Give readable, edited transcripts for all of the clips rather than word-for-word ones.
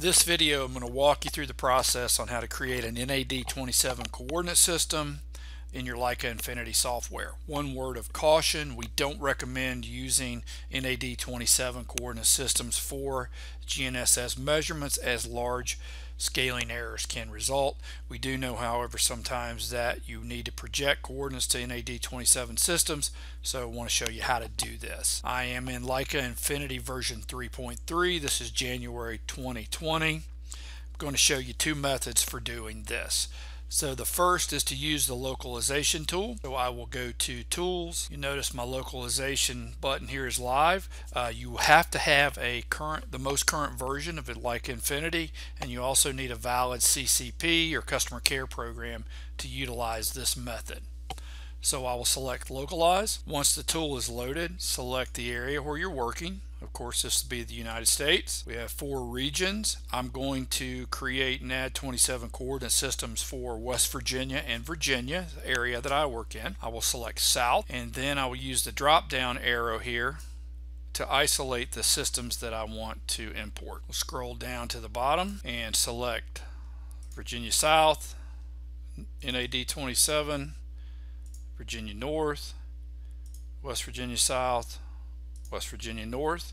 this video, I'm going to walk you through the process on how to create an NAD27 coordinate system in your Leica Infinity software. One word of caution, we don't recommend using NAD27 coordinate systems for GNSS measurements, as large scaling errors can result. We do know, however, sometimes that you need to project coordinates to NAD27 systems, so I want to show you how to do this. I am in Leica Infinity version 3.3. This is January 2020. I'm going to show you two methods for doing this. So the first is to use the localization tool. So I will go to Tools. You notice my localization button here is live. You have to have the most current version of it, like Infinity, and you also need a valid CCP or customer care program to utilize this method. So I will select Localize. Once the tool is loaded, select the area where you're working. Of course, this would be the United States. We have four regions. I'm going to create NAD27 coordinate systems for West Virginia and Virginia, the area that I work in. I will select South, and then I will use the drop-down arrow here to isolate the systems that I want to import. We'll scroll down to the bottom and select Virginia South, NAD27, Virginia North, West Virginia South, West Virginia North.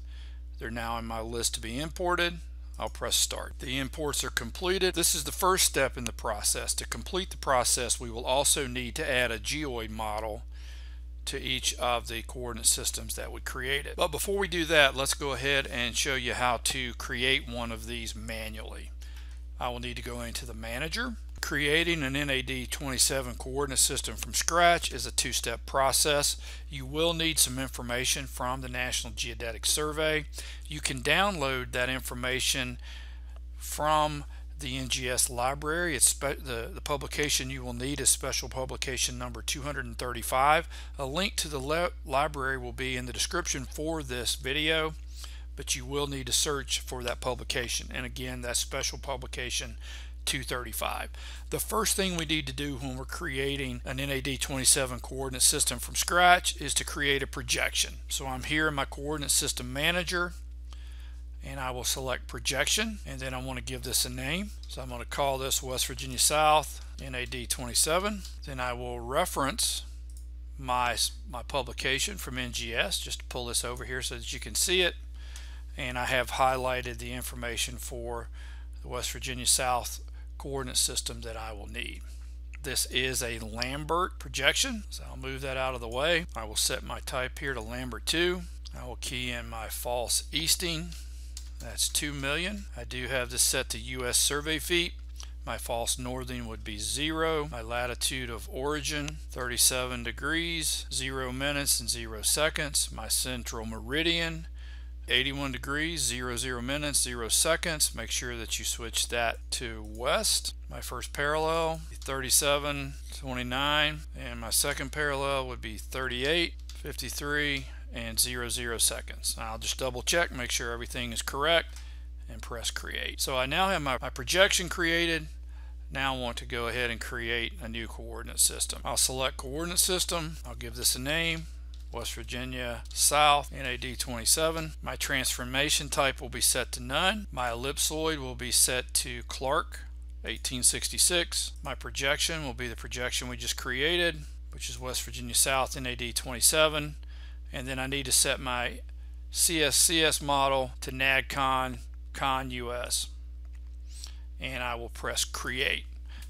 They're now in my list to be imported. I'll press start. The imports are completed. This is the first step in the process. To complete the process, we will also need to add a geoid model to each of the coordinate systems that we created. But before we do that, let's go ahead and show you how to create one of these manually. I will need to go into the manager. Creating an NAD27 coordinate system from scratch is a two-step process. You will need some information from the National Geodetic Survey. You can download that information from the NGS library. It's the publication you will need is Special Publication number 235. A link to the library will be in the description for this video, but you will need to search for that publication. And again, that's Special Publication 235. The first thing we need to do when we're creating an NAD27 coordinate system from scratch is to create a projection. So I'm here in my coordinate system manager, and I will select projection, and then I want to give this a name. So I'm going to call this West Virginia South NAD27. Then I will reference my publication from NGS, just to pull this over here so that you can see it, and I have highlighted the information for the West Virginia South coordinate system that I will need. This is a Lambert projection, so I'll move that out of the way. I will set my type here to Lambert 2. I will key in my false easting. That's 2 million. I do have this set to US survey feet. My false northing would be 0. My latitude of origin, 37 degrees, 0 minutes and 0 seconds. My central meridian, 81 degrees, 00 minutes, 0 seconds. Make sure that you switch that to west. My first parallel, 37, 29, and my second parallel would be 38, 53, and 00 seconds. I'll just double check, make sure everything is correct, and press create. So I now have my projection created. Now I want to go ahead and create a new coordinate system. I'll select coordinate system. I'll give this a name. West Virginia South NAD27. My transformation type will be set to none. My ellipsoid will be set to Clarke 1866. My projection will be the projection we just created, which is West Virginia South NAD27. And then I need to set my CSCS model to NADCON, CONUS. And I will press create.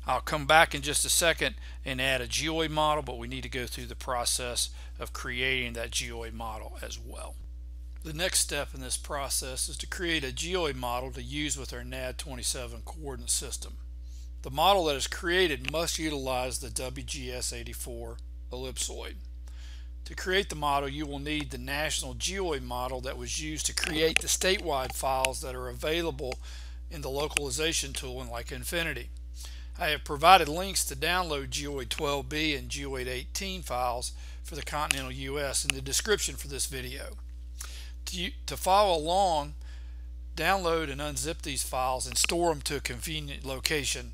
I'll come back in just a second and add a geoid model, but we need to go through the process of creating that geoid model as well. The next step in this process is to create a geoid model to use with our NAD27 coordinate system. The model that is created must utilize the WGS84 ellipsoid. To create the model, you will need the National Geoid model that was used to create the statewide files that are available in the localization tool in Leica Infinity. I have provided links to download GEOID12B and GEOID18 files for the continental US in the description for this video. To follow along, download and unzip these files and store them to a convenient location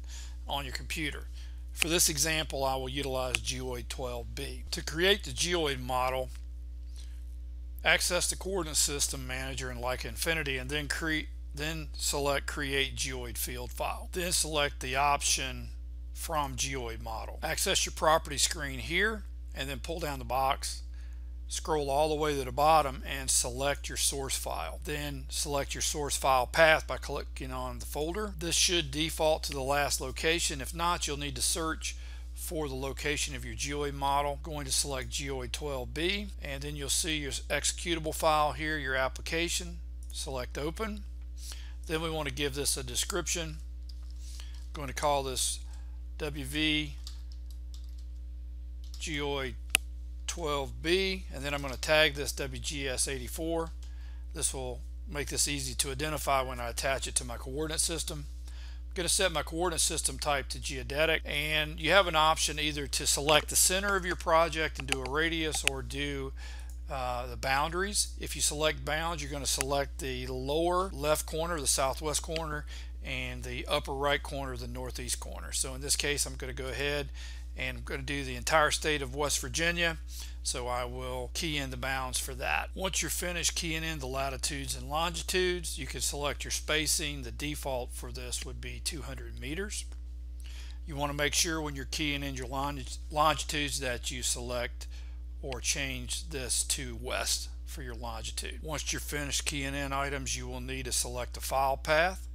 on your computer. For this example, I will utilize GEOID12B. To create the geoid model, access the coordinate system manager in Leica Infinity and then Then select Create Geoid Field File. Then select the option From Geoid Model. Access your property screen here and then pull down the box, scroll all the way to the bottom and select your source file. Then select your source file path by clicking on the folder. This should default to the last location. If not, you'll need to search for the location of your geoid model. Going to select GEOID12B, and then you'll see your executable file here, your application. Select Open. Then we want to give this a description. I'm going to call this WV GEOID12B, and then I'm going to tag this WGS84. This will make this easy to identify when I attach it to my coordinate system. I'm going to set my coordinate system type to geodetic, and you have an option either to select the center of your project and do a radius, or do the boundaries. If you select bounds, you're going to select the lower left corner, the southwest corner, and the upper right corner, the northeast corner. So in this case, I'm going to go ahead and I'm going to do the entire state of West Virginia, so I will key in the bounds for that. Once you're finished keying in the latitudes and longitudes, you can select your spacing. The default for this would be 200 meters. You want to make sure when you're keying in your longitudes that you select or change this to west for your longitude. Once you're finished keying in items, you will need to select a file path,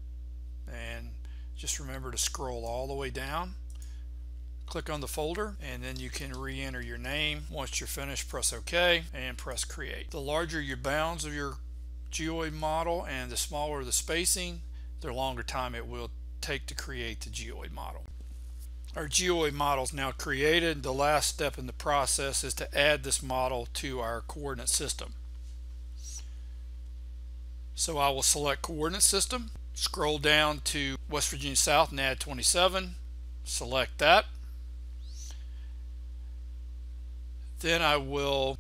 and just remember to scroll all the way down, click on the folder, and then you can re-enter your name. Once you're finished, press OK and press Create. The larger your bounds of your geoid model and the smaller the spacing, the longer time it will take to create the geoid model. Our geoid model is now created. The last step in the process is to add this model to our coordinate system. So I will select Coordinate System, scroll down to West Virginia South NAD27, select that. Then I will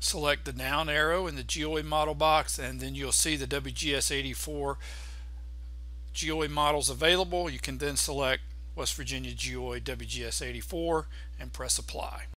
select the down arrow in the geoid model box, and then you'll see the WGS84 geoid models available. You can then select West Virginia Geoid WGS84 and press Apply.